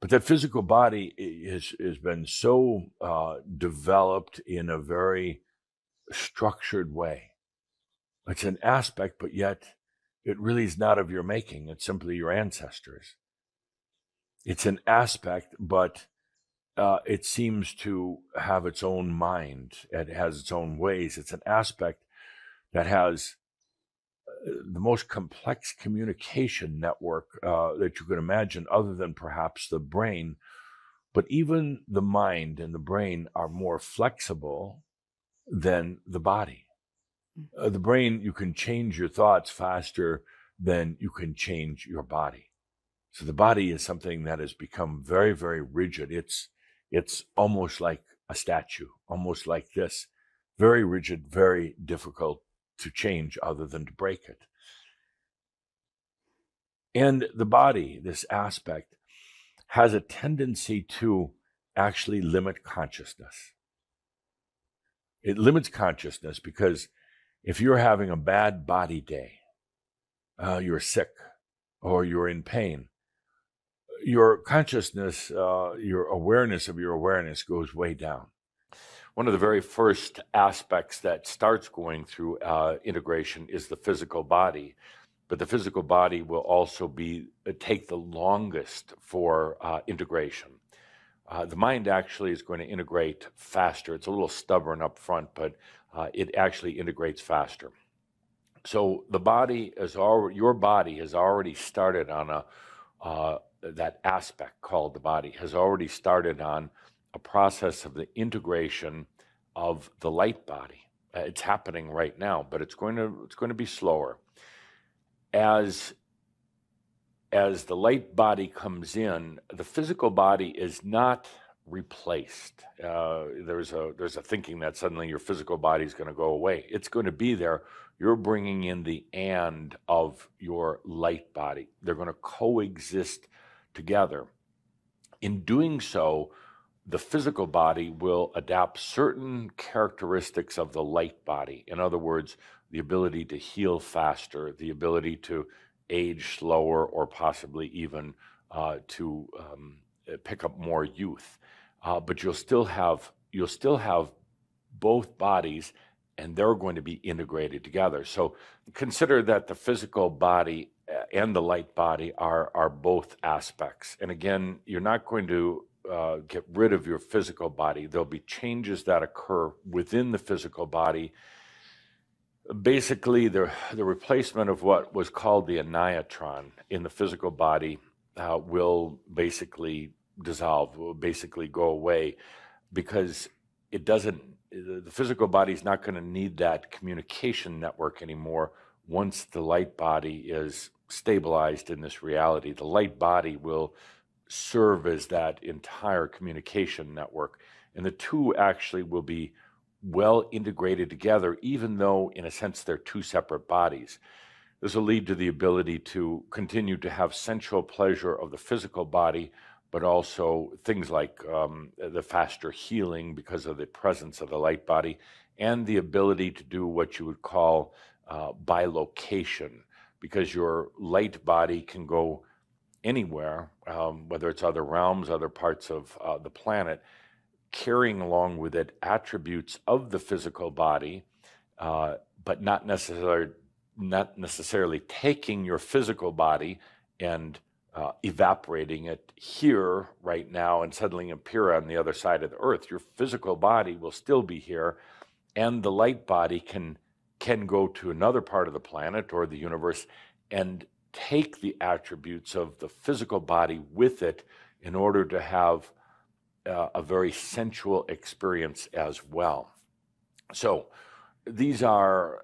But that physical body has been so developed in a very structured way. It's an aspect, but yet it really is not of your making. It's simply your ancestors. It's an aspect, but it seems to have its own mind. It has its own ways. It's an aspect that has the most complex communication network that you could imagine, other than perhaps the brain. But even the mind and the brain are more flexible than the body. The brain, you can change your thoughts faster than you can change your body. So the body is something that has become very, very rigid. It's almost like a statue, almost like this, very rigid, very difficult to change other than to break it. And the body, this aspect, has a tendency to actually limit consciousness. It limits consciousness because if you're having a bad body day, you're sick or you're in pain, your consciousness, your awareness of your awareness goes way down. One of the very first aspects that starts going through integration is the physical body, but the physical body will also take the longest for integration. The mind actually is going to integrate faster. It's a little stubborn up front, but it actually integrates faster. So the body is already, your body has already started on that aspect called the body has already started on a process of the integration of the light body. It's happening right now, but it's going to be slower. As the light body comes in, the physical body is not replaced. There's a thinking that suddenly your physical body is going to go away. It's going to be there. You're bringing in the and of your light body. They're going to coexist together. In doing so, the physical body will adapt certain characteristics of the light body. In other words, the ability to heal faster, the ability to age slower, or possibly even to pick up more youth. But you'll still have both bodies, and they're going to be integrated together. So consider that the physical body and the light body are both aspects. And again, you're not going to get rid of your physical body. There'll be changes that occur within the physical body. Basically, the replacement of what was called the aniatron in the physical body will basically dissolve, will basically go away, because it doesn't, the physical body is not going to need that communication network anymore once the light body is stabilized in this reality. The light body will serve as that entire communication network, and the two actually will be well integrated together, even though in a sense they're two separate bodies. This will lead to the ability to continue to have sensual pleasure of the physical body, but also things like the faster healing because of the presence of the light body, and the ability to do what you would call bilocation, because your light body can go anywhere, whether it's other realms, other parts of the planet, carrying along with it attributes of the physical body, but not necessarily taking your physical body and evaporating it here right now and suddenly appear on the other side of the earth. Your physical body will still be here, and the light body can go to another part of the planet or the universe and take the attributes of the physical body with it in order to have a very sensual experience as well. So these are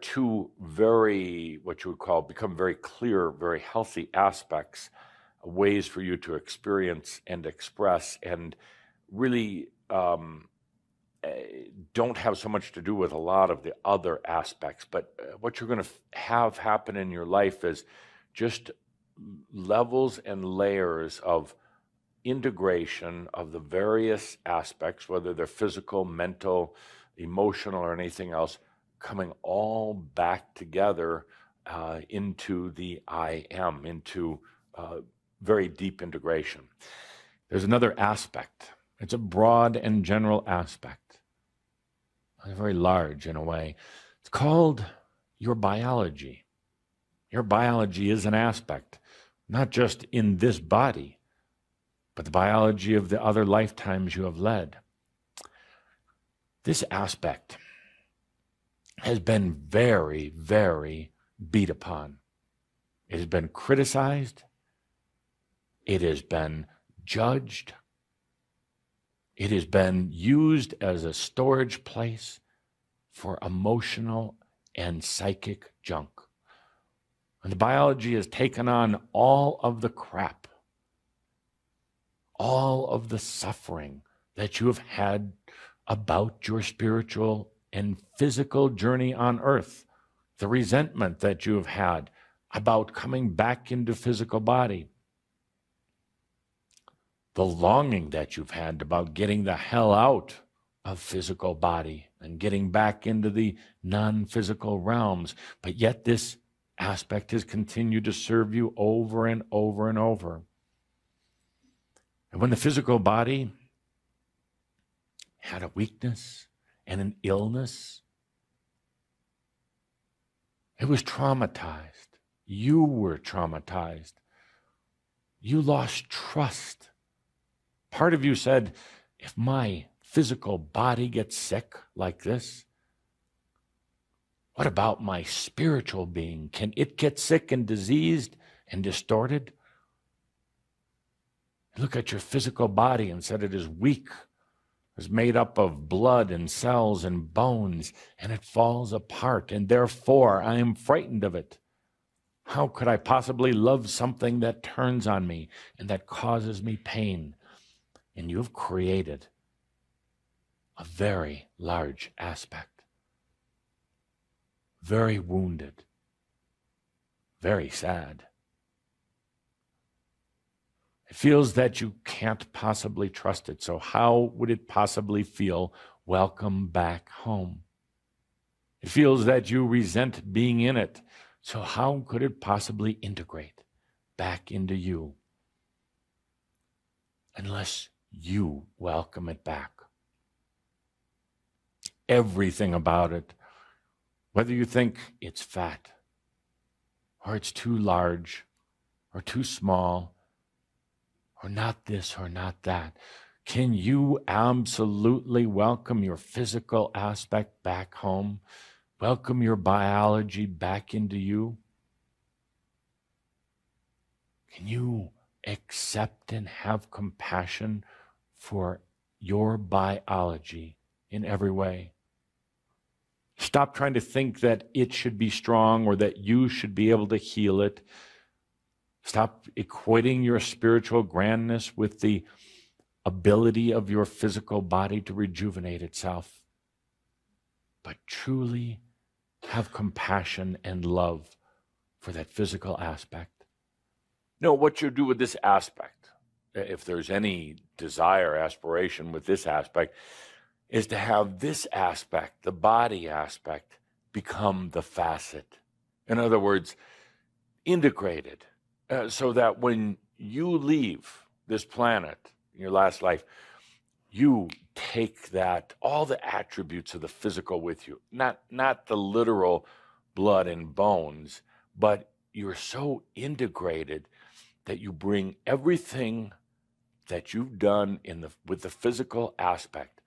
two very, what you would call, become very clear, very healthy aspects, ways for you to experience and express, and really don't have so much to do with a lot of the other aspects. But what you're going to have happen in your life is just levels and layers of integration of the various aspects, whether they're physical, mental, emotional, or anything else, coming all back together into the I am, into very deep integration. There's another aspect. It's a broad and general aspect, very large in a way. It's called your biology. Your biology is an aspect, not just in this body, but the biology of the other lifetimes you have led. This aspect has been very, very beat upon. It has been criticized. It has been judged. It has been used as a storage place for emotional and psychic junk. And the biology has taken on all of the crap, all of the suffering that you have had about your spiritual and physical journey on earth, the resentment that you have had about coming back into physical body, the longing that you've had about getting the hell out of physical body and getting back into the non-physical realms. But yet this aspect has continued to serve you over and over and over. And when the physical body had a weakness and an illness, it was traumatized. You were traumatized. You lost trust. Part of you said, if my physical body gets sick like this, what about my spiritual being? Can it get sick and diseased and distorted? Look at your physical body and said it is weak. It's made up of blood and cells and bones, and it falls apart, and therefore I am frightened of it. How could I possibly love something that turns on me and that causes me pain? And you have created a very large aspect. Very wounded, very sad. It feels that you can't possibly trust it, so how would it possibly feel welcome back home? It feels that you resent being in it, so how could it possibly integrate back into you unless you welcome it back? Everything about it, whether you think it's fat, or it's too large, or too small, or not this or not that, can you absolutely welcome your physical aspect back home? Welcome your biology back into you? Can you accept and have compassion for your biology in every way? Stop trying to think that it should be strong or that you should be able to heal it. Stop equating your spiritual grandness with the ability of your physical body to rejuvenate itself. But truly have compassion and love for that physical aspect. Now, what you do with this aspect, if there's any desire, aspiration with this aspect, is to have this aspect, the body aspect, become the facet. In other words, integrated, so that when you leave this planet in your last life, you take that, all the attributes of the physical with you, not the literal blood and bones, but you're so integrated that you bring everything that you've done with the physical aspect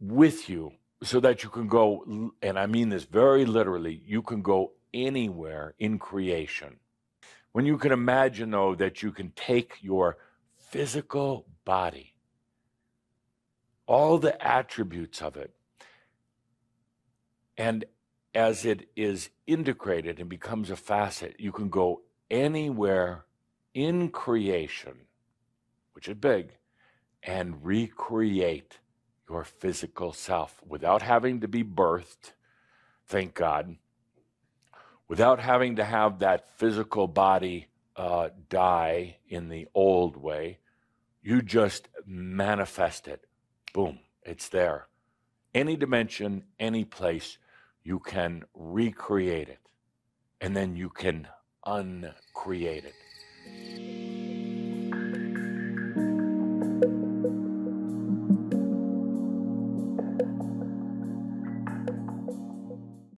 with you, so that you can go, and I mean this very literally, you can go anywhere in creation. When you can imagine, though, that you can take your physical body, all the attributes of it, and as it is integrated and becomes a facet, you can go anywhere in creation, which is big, and recreate your physical self without having to be birthed, thank God, without having to have that physical body die in the old way. You just manifest it. Boom, it's there. Any dimension, any place, you can recreate it, and then you can uncreate it.